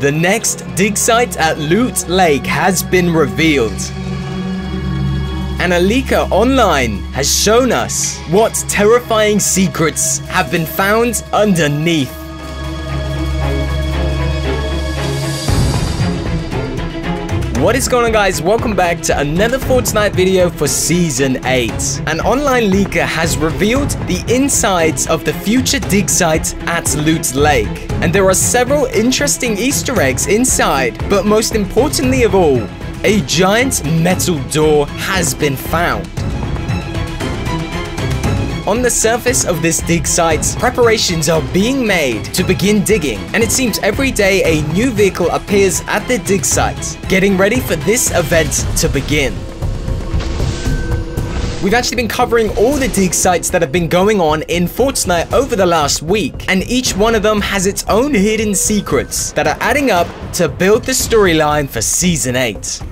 The next dig site at Loot Lake has been revealed. And a leaker online has shown us what terrifying secrets have been found underneath. What is going on, guys? Welcome back to another Fortnite video for Season 8. An online leaker has revealed the insides of the future dig site at Loot Lake. And there are several interesting Easter eggs inside, but most importantly of all, a giant metal door has been found. On the surface of this dig site, preparations are being made to begin digging, and it seems every day a new vehicle appears at the dig site, getting ready for this event to begin. We've actually been covering all the dig sites that have been going on in Fortnite over the last week, and each one of them has its own hidden secrets that are adding up to build the storyline for Season 8.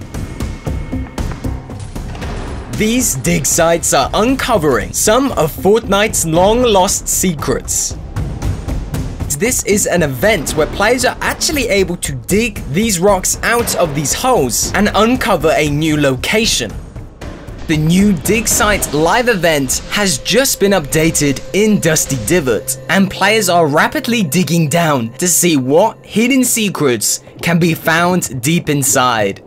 These dig sites are uncovering some of Fortnite's long-lost secrets. This is an event where players are actually able to dig these rocks out of these holes and uncover a new location. The new dig site live event has just been updated in Dusty Divot, and players are rapidly digging down to see what hidden secrets can be found deep inside.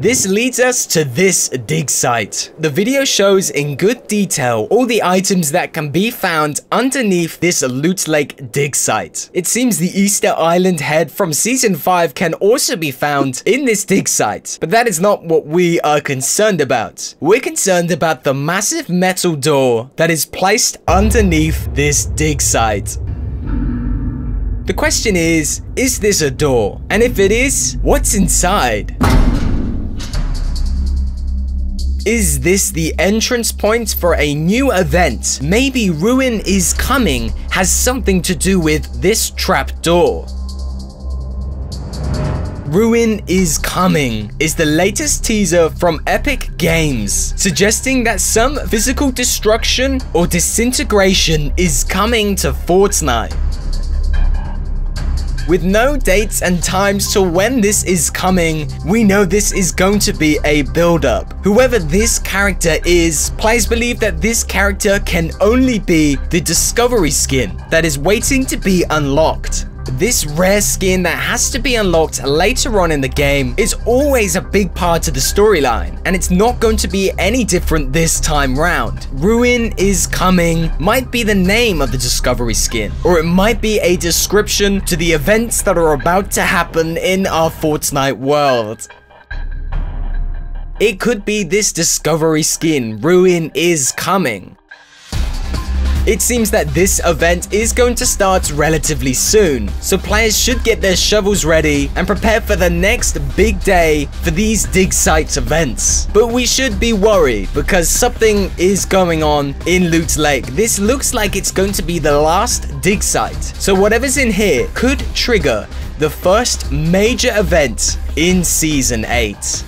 This leads us to this dig site. The video shows in good detail all the items that can be found underneath this Loot Lake dig site. It seems the Easter Island head from Season 5 can also be found in this dig site, but that is not what we are concerned about. We're concerned about the massive metal door that is placed underneath this dig site. The question is this a door? And if it is, what's inside? Is this the entrance point for a new event? Maybe Ruin is coming has something to do with this trapdoor. Ruin is coming is the latest teaser from Epic Games, suggesting that some physical destruction or disintegration is coming to Fortnite. With no dates and times to when this is coming, we know this is going to be a build-up. Whoever this character is, players believe that this character can only be the Discovery skin that is waiting to be unlocked. This rare skin that has to be unlocked later on in the game is always a big part of the storyline, and it's not going to be any different this time round. Ruin is coming might be the name of the Discovery skin, or it might be a description to the events that are about to happen in our Fortnite world. It could be this Discovery skin, Ruin is coming. It seems that this event is going to start relatively soon, so players should get their shovels ready and prepare for the next big day for these dig sites events. But we should be worried because something is going on in Loot Lake. This looks like it's going to be the last dig site, so whatever's in here could trigger the first major event in Season 8.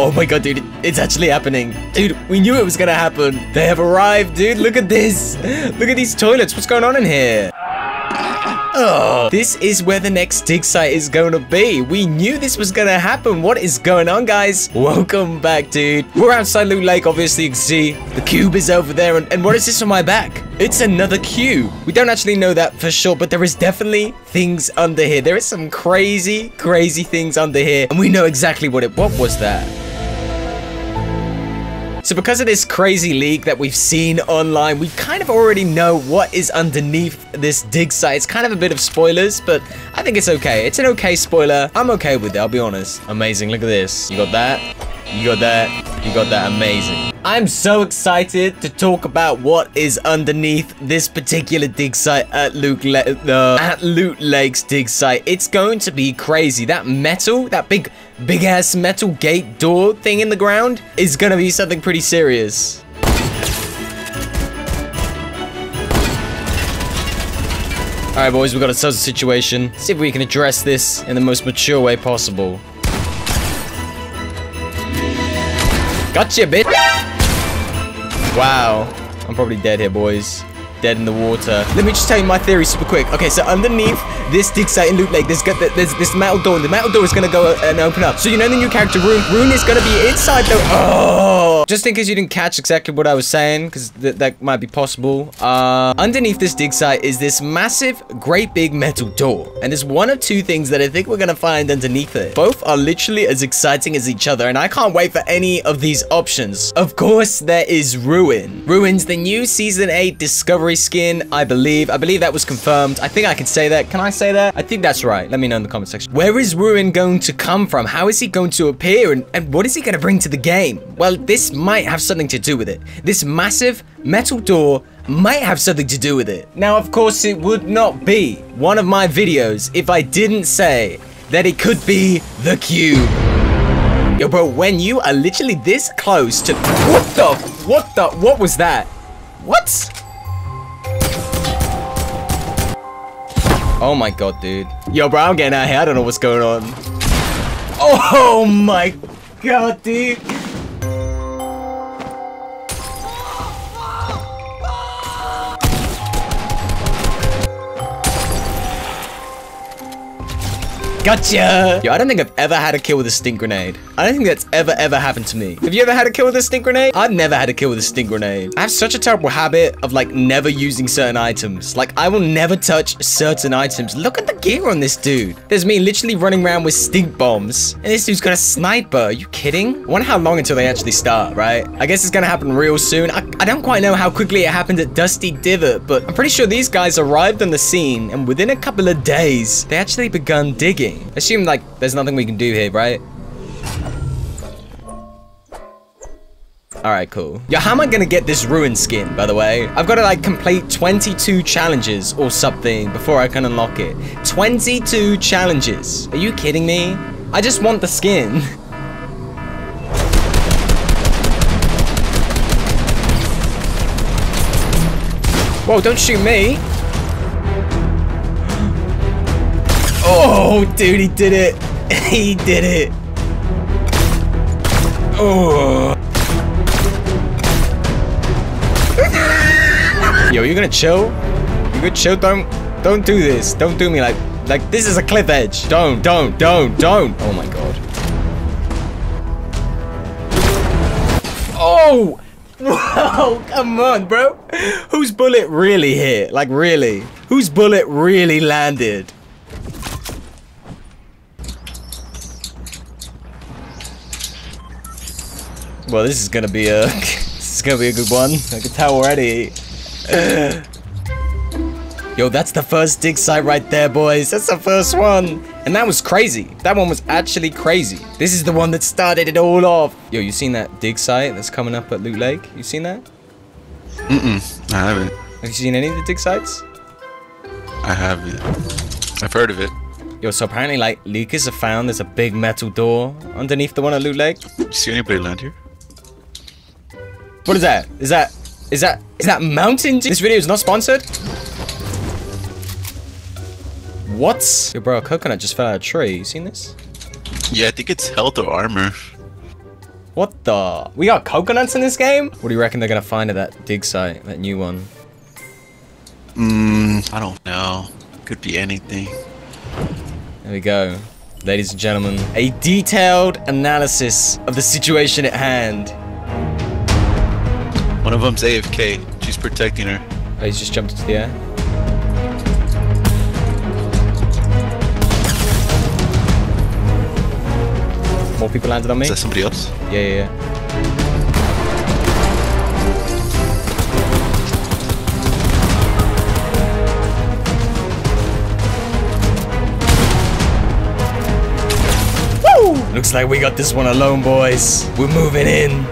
Oh my god, dude, it's actually happening. Dude, we knew it was gonna happen. They have arrived, dude. Look at this. Look at these toilets. What's going on in here? Oh, this is where the next dig site is going to be. We knew this was going to happen. What is going on, guys? Welcome back, dude. We're outside Loot Lake, obviously. You can see the cube is over there. And what is this on my back? It's another cube. We don't actually know that for sure, but there is definitely things under here. There is some crazy, crazy things under here. And we know exactly what was that. So because of this crazy leak that we've seen online, we kind of already know what is underneath this dig site. It's kind of a bit of spoilers, but I think it's okay. It's an okay spoiler. I'm okay with it, I'll be honest. Amazing, look at this. You got that, you got that, you got that, amazing. I'm so excited to talk about what is underneath this particular dig site at Loot Lake's dig site. It's going to be crazy. That metal, that big ass metal gate door thing in the ground is gonna be something pretty serious. All right, boys, we've got ourselves a situation. See if we can address this in the most mature way possible. Gotcha, bitch. Wow. I'm probably dead here, boys. Dead in the water. Let me just tell you my theory super quick. Okay, so underneath this dig site in Loot Lake, there's this metal door, and the metal door is gonna go and open up. So you know the new character Ruin. Ruin is gonna be inside the. Oh! Just in case you didn't catch exactly what I was saying, because that might be possible. Underneath this dig site is this massive, great big metal door, and there's one of two things that I think we're gonna find underneath it. Both are literally as exciting as each other, and I can't wait for any of these options. Of course, there is Ruin. Ruin's the new Season 8 Discovery skin, I believe that was confirmed. I think I can say that. Can I say that? I think that's right. Let me know in the comment section. Where is Ruin going to come from? How is he going to appear? And what is he going to bring to the game? Well, this might have something to do with it. This massive metal door might have something to do with it. Now, of course, it would not be one of my videos if I didn't say that it could be the cube. Yo, bro, when you are literally this close to... What was that? What? Oh my god, dude. Yo, bro, I'm getting out of here. I don't know what's going on. Oh my god, dude. Gotcha! Yo, I don't think I've ever had a kill with a stink grenade. I don't think that's ever happened to me. Have you ever had a kill with a stink grenade? I've never had a kill with a stink grenade. I have such a terrible habit of, like, never using certain items. Like, I will never touch certain items. Look at the gear on this dude. There's me literally running around with stink bombs. And this dude's got a sniper. Are you kidding? I wonder how long until they actually start, right? I guess it's gonna happen real soon. I don't quite know how quickly it happened at Dusty Divot, but I'm pretty sure these guys arrived on the scene, and within a couple of days, they actually begun digging. Assume, like, there's nothing we can do here, right? Alright, cool. Yo, how am I gonna get this Ruin skin, by the way? I've gotta, like, complete 22 challenges or something before I can unlock it. 22 challenges. Are you kidding me? I just want the skin. Whoa, don't shoot me. Oh, dude, he did it. He did it. Oh. Yo, you're gonna chill? You gonna chill? Don't do this. Don't do me like this is a cliff edge. Don't. Oh my god. Oh. Whoa, come on, bro. Whose bullet really hit? Like, really? Whose bullet really landed? Well, this is gonna be a good one. I can tell already. Yo, that's the first dig site right there, boys. That's the first one, and that was crazy. That one was actually crazy. This is the one that started it all off. Yo, you seen that dig site that's coming up at Loot Lake? You seen that? I haven't. Have you seen any of the dig sites? I haven't. I've heard of it. Yo, so apparently, like, leakers have found there's a big metal door underneath the one at Loot Lake. Did you see anybody land here? What is that? Is that Mountain Dew? This video is not sponsored. What? Yo, bro, a coconut just fell out of a tree. You seen this? Yeah, I think it's health or armor. What the? We got coconuts in this game? What do you reckon they're gonna find at that dig site, that new one? I don't know. Could be anything. There we go. Ladies and gentlemen, a detailed analysis of the situation at hand. One of them's AFK. She's protecting her. Oh, he's just jumped into the air. More people landed on me. Is that somebody else? Yeah. Woo! Looks like we got this one alone, boys. We're moving in.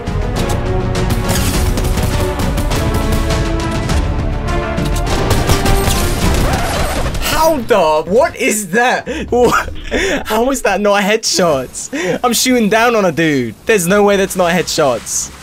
Hold up, what is that? What? How is that not headshots? I'm shooting down on a dude. There's no way that's not headshots.